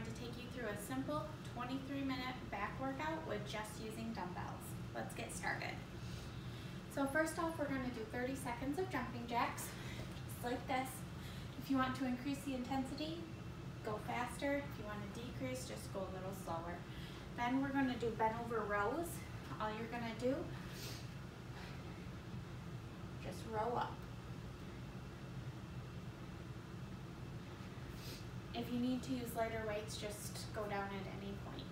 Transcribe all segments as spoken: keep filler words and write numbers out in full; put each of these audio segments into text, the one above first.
going to take you through a simple twenty-three minute back workout with just using dumbbells. Let's get started. So first off, we're going to do thirty seconds of jumping jacks, just like this. If you want to increase the intensity, go faster. If you want to decrease, just go a little slower. Then we're going to do bent over rows. All you're going to do, just row up. If you need to use lighter weights, just go down at any point.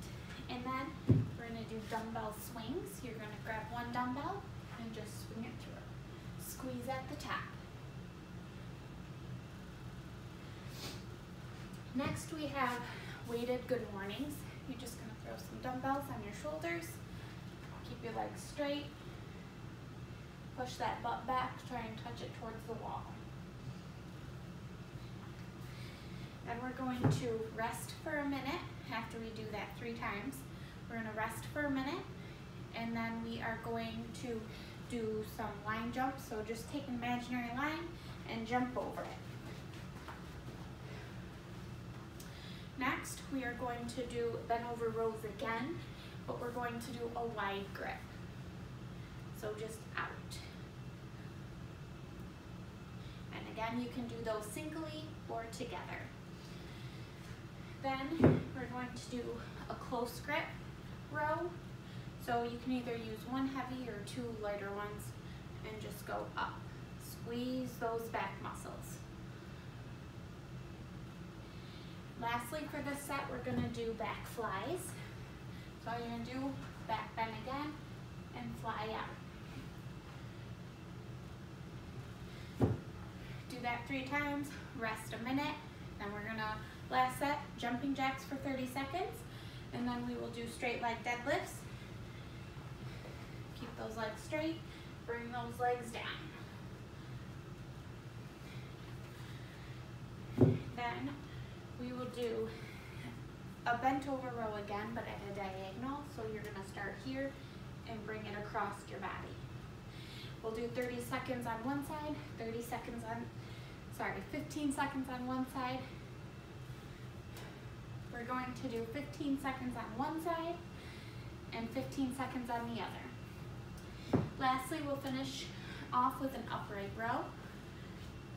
And then we're going to do dumbbell swings. You're going to grab one dumbbell and just swing it through. Squeeze at the top. Next we have weighted good mornings. You're just going to throw some dumbbells on your shoulders. Keep your legs straight. Push that butt back. Try and touch it towards the wall. Then we're going to rest for a minute. After we do that three times, we're going to rest for a minute, and then we are going to do some line jumps. So just take an imaginary line and jump over it. Next, we are going to do bent over rows again, but we're going to do a wide grip. So just out. And again, you can do those singly or together. Then we're going to do a close grip row. So you can either use one heavy or two lighter ones and just go up. Squeeze those back muscles. Lastly, for this set, we're gonna do back flies. So you're gonna do back bend again and fly out. Do that three times, rest a minute, then we're gonna last set, jumping jacks for thirty seconds, and then we will do straight leg deadlifts. Keep those legs straight, bring those legs down. Then we will do a bent over row again, but at a diagonal, so you're gonna start here and bring it across your body. We'll do thirty seconds on one side, thirty seconds on, sorry, fifteen seconds on one side. We're going to do fifteen seconds on one side and fifteen seconds on the other. Lastly, we'll finish off with an upright row.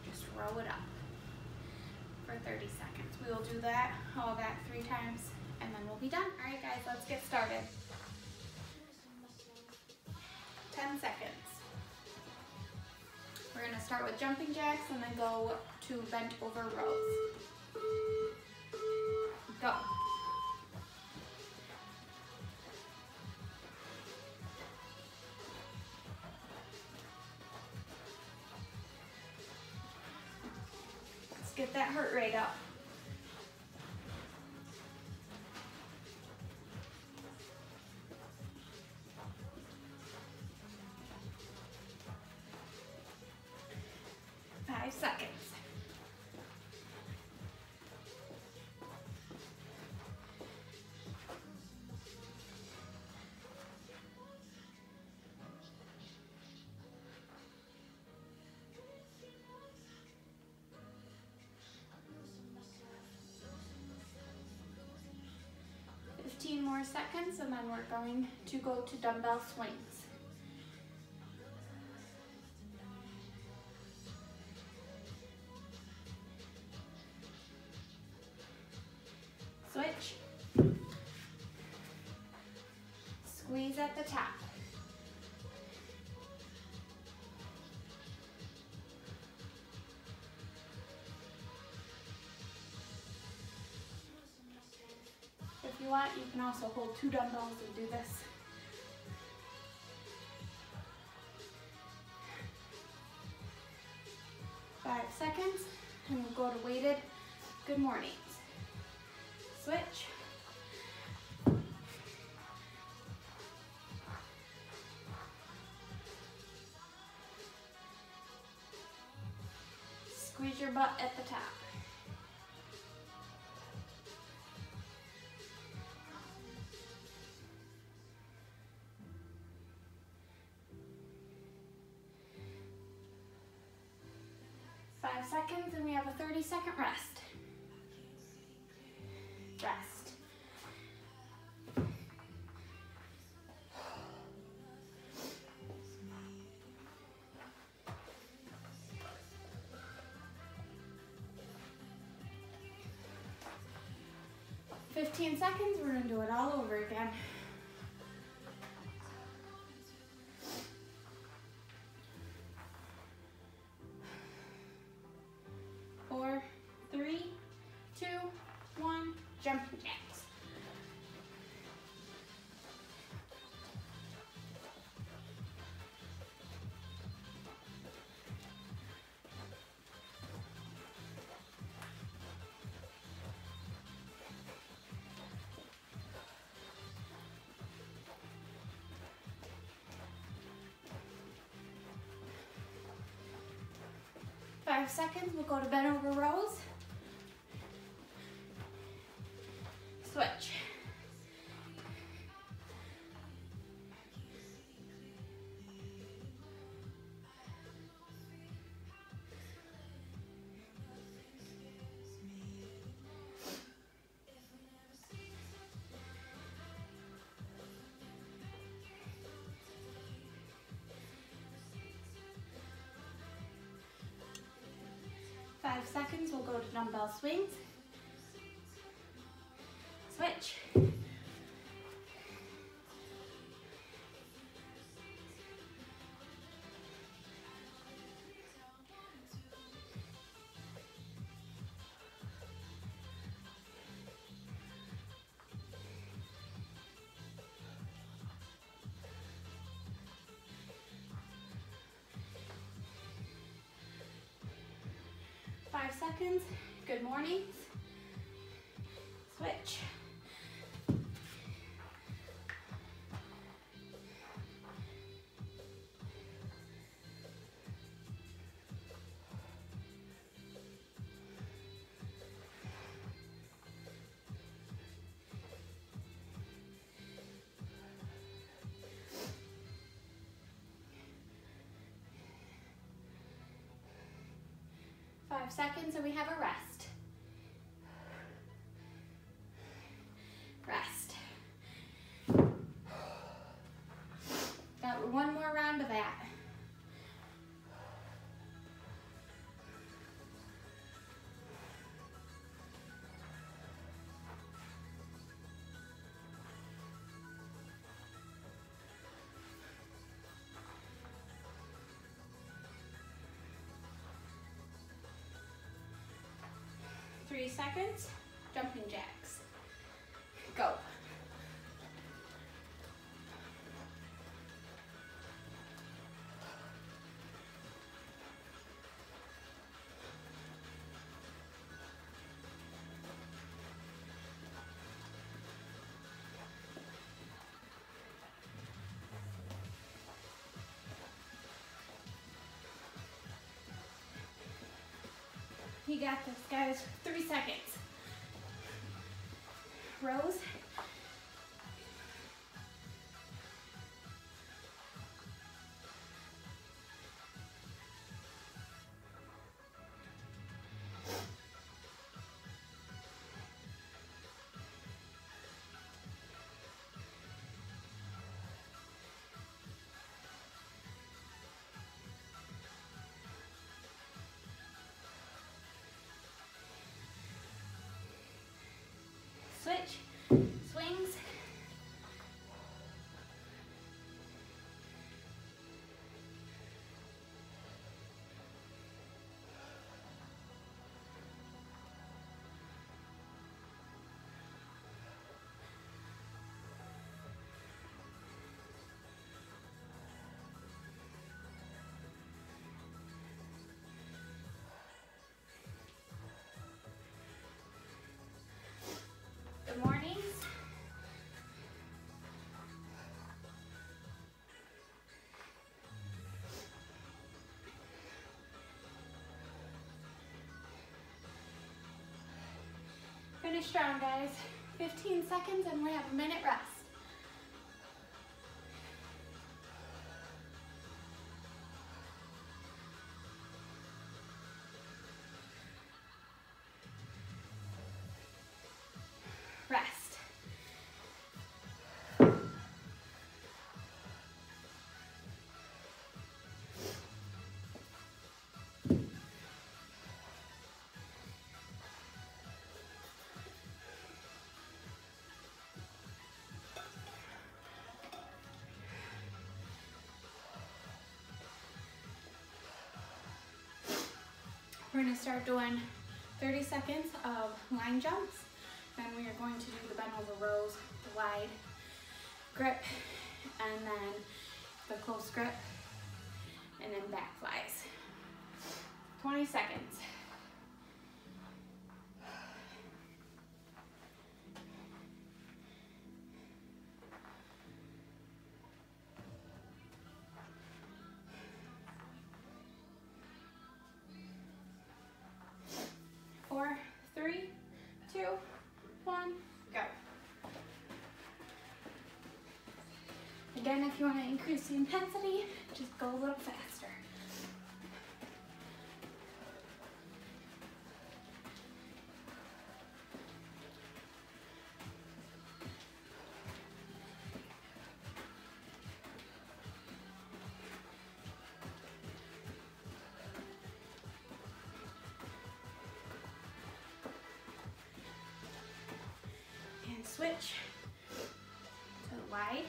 Just row it up for thirty seconds. We will do that, all that three times, and then we'll be done. All right, guys, let's get started. ten seconds. We're gonna start with jumping jacks and then go to bent over rows. Go. Let's get that heart rate up. Five seconds. More seconds, and then we're going to go to dumbbell swings. Switch. Squeeze at the top. If you want, you can also hold two dumbbells and do this. Five seconds, and we'll go to weighted good mornings. Switch. Squeeze your butt at the top. Five seconds, and we have a thirty second rest. Rest. fifteen seconds, we're gonna do it all over again. Four, three, two, one, jumping jacks. Five seconds, we'll go to bend over rows. Switch. Five seconds, we'll go to dumbbell swings. Switch. Five seconds, good mornings, switch. Five seconds and we have a rest. Rest. Got one more round of that. Three seconds, jumping jacks. Go. You got this, guys. Three seconds. Rows. Switch, swings. Finish strong, guys. fifteen seconds and we have a minute rest. Rest. We're going to start doing thirty seconds of line jumps. Then we are going to do the bend over rows, the wide grip, and then the close grip, and then back flies. twenty seconds. Again, if you want to increase the intensity, just go a little faster. And switch to the wide.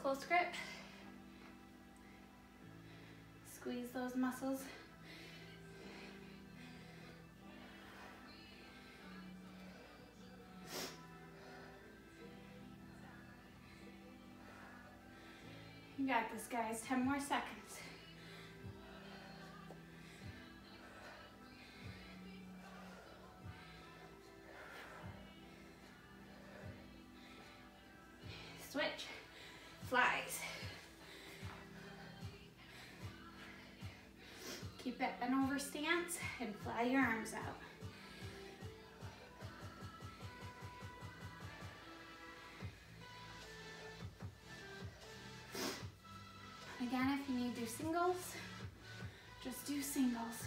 Close grip, squeeze those muscles. You got this, guys, ten more seconds. Switch. Flies. Keep that bent over stance and fly your arms out. Again, if you need to do singles, just do singles.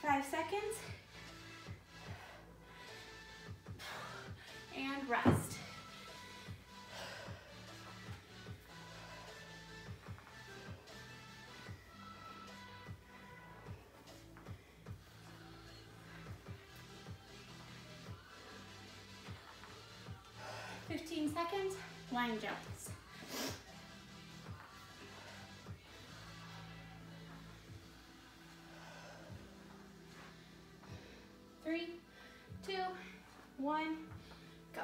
Five seconds. And rest. fifteen seconds, line jumps. Three, two, one, go.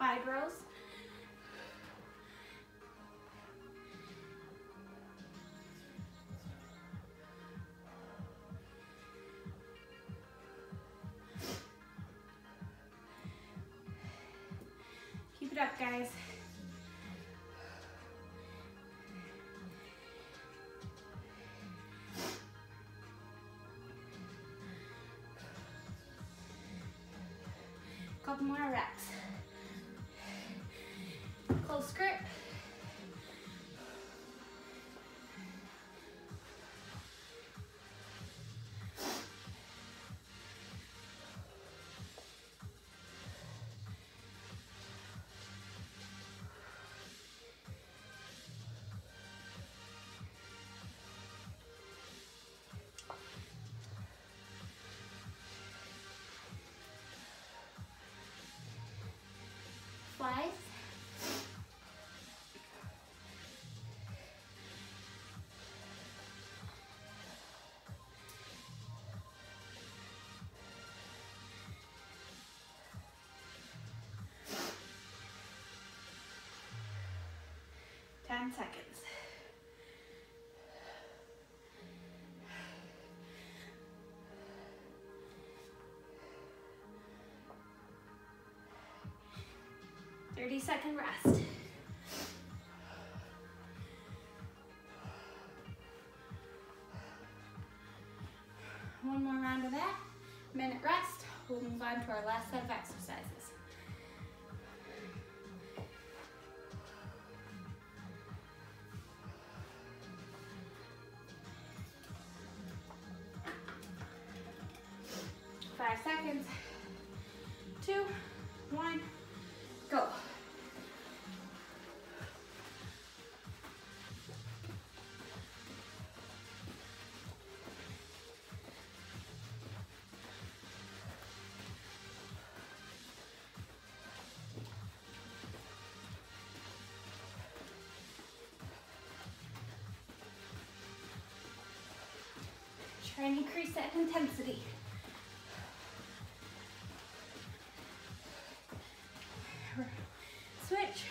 Wide rows. Keep it up, guys. Couple more reps. Close grip. Flies. ten seconds. thirty second rest. One more round of that. Minute rest. We'll move on to our last set of exercises. Five seconds. Two, one, go. Try and increase that intensity. Switch.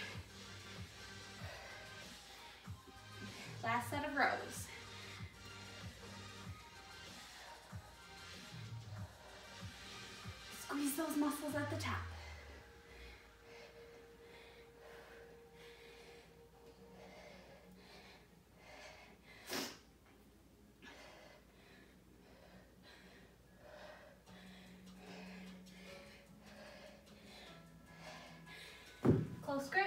Last set of rows. Squeeze those muscles at the top. Close grip.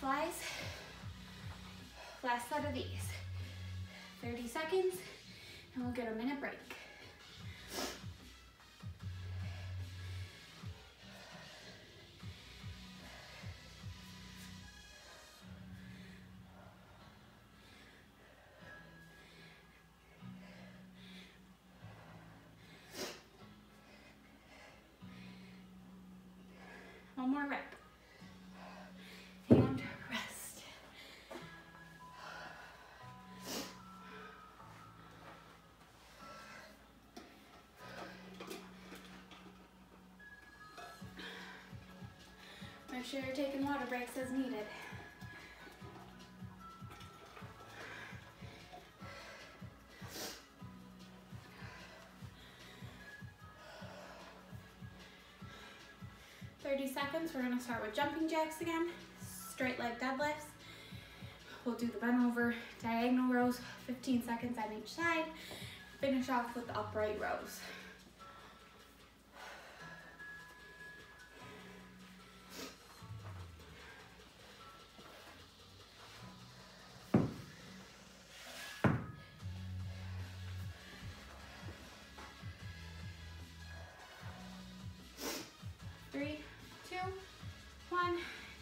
Flies. Last set of these. thirty seconds, and we'll get a minute break. One more rep. Make sure you're taking water breaks as needed. thirty seconds, we're gonna start with jumping jacks again, straight leg deadlifts. We'll do the bent over diagonal rows, fifteen seconds on each side. Finish off with the upright rows.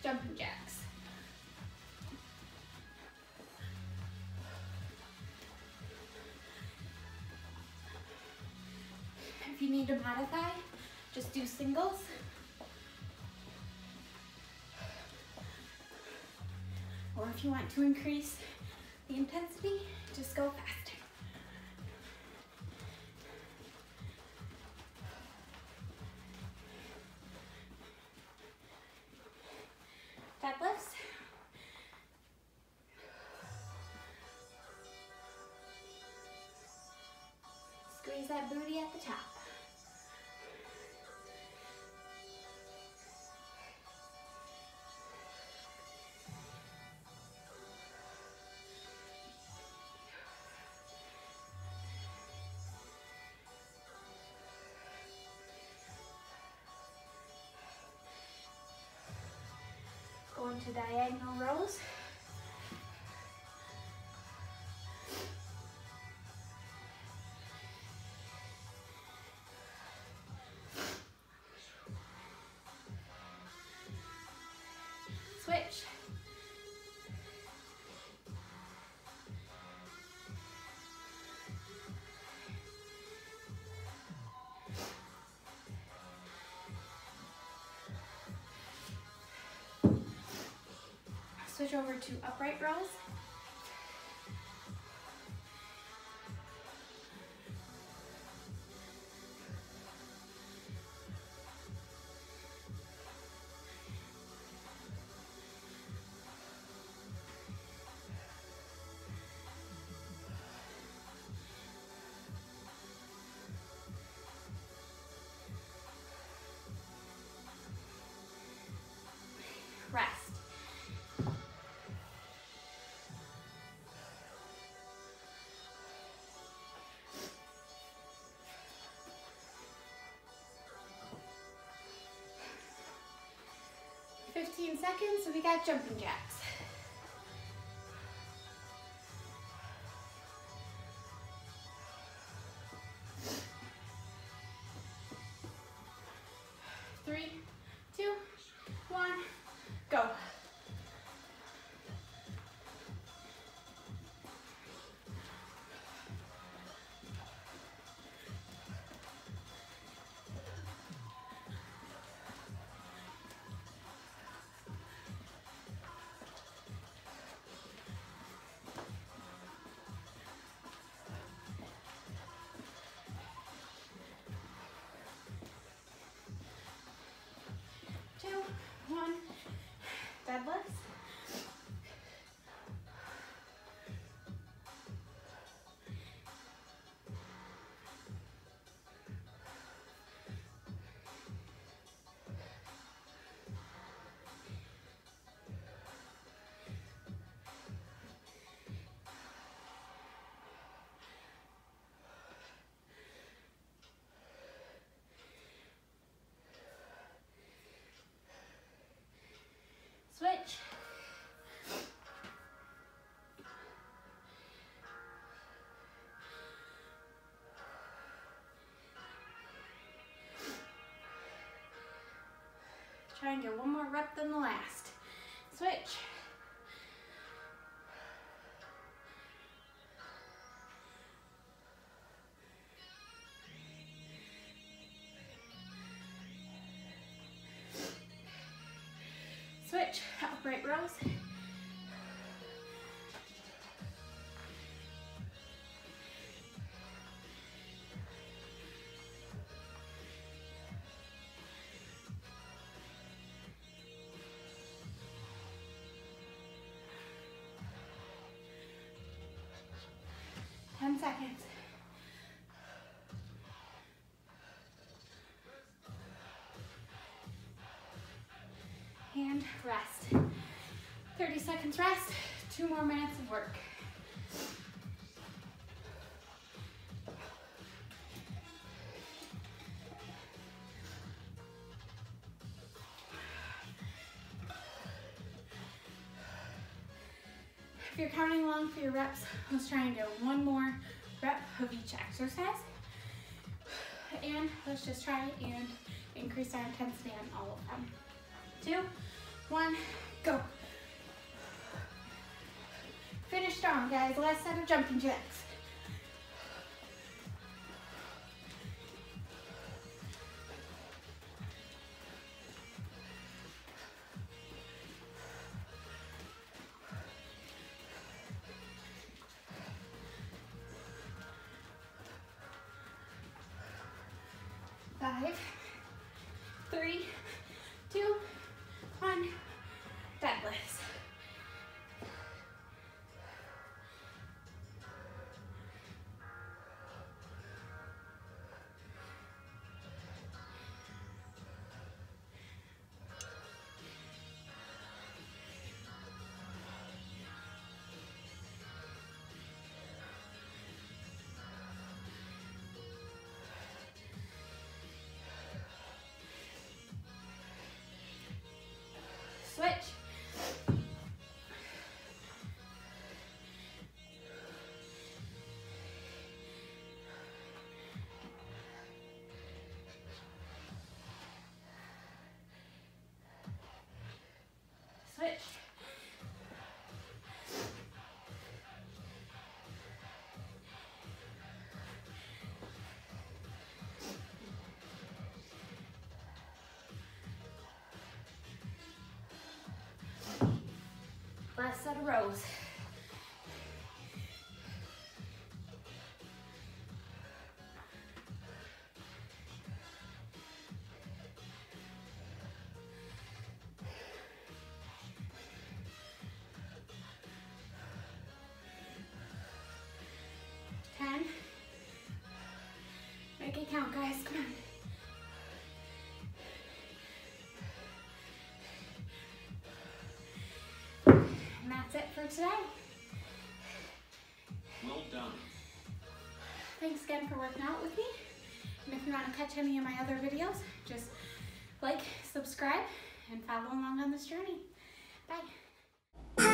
Jumping jacks. If you need to modify, just do singles. Or if you want to increase the intensity, just go faster. Deadlifts. Squeeze that booty at the top. Into diagonal rows. Switch. switch over to upright rows. fifteen seconds, so we got jumping jacks. Three, two, one, go. Deadlifts. Switch. Try and get one more rep than the last. Switch. Switch, upright rows. ten seconds. And rest. thirty seconds rest, two more minutes of work. If you're counting along for your reps, let's try and do one more rep of each exercise. And let's just try and increase our intensity on all of them. Two, one, go. Finish strong, guys. Last set of jumping jacks. Five, three, two, one, deadlifts. lot of rows. ten. Make it count, guys, come on. For today. Well done. Thanks again for working out with me. And if you want to catch any of my other videos, just like, subscribe, and follow along on this journey. Bye.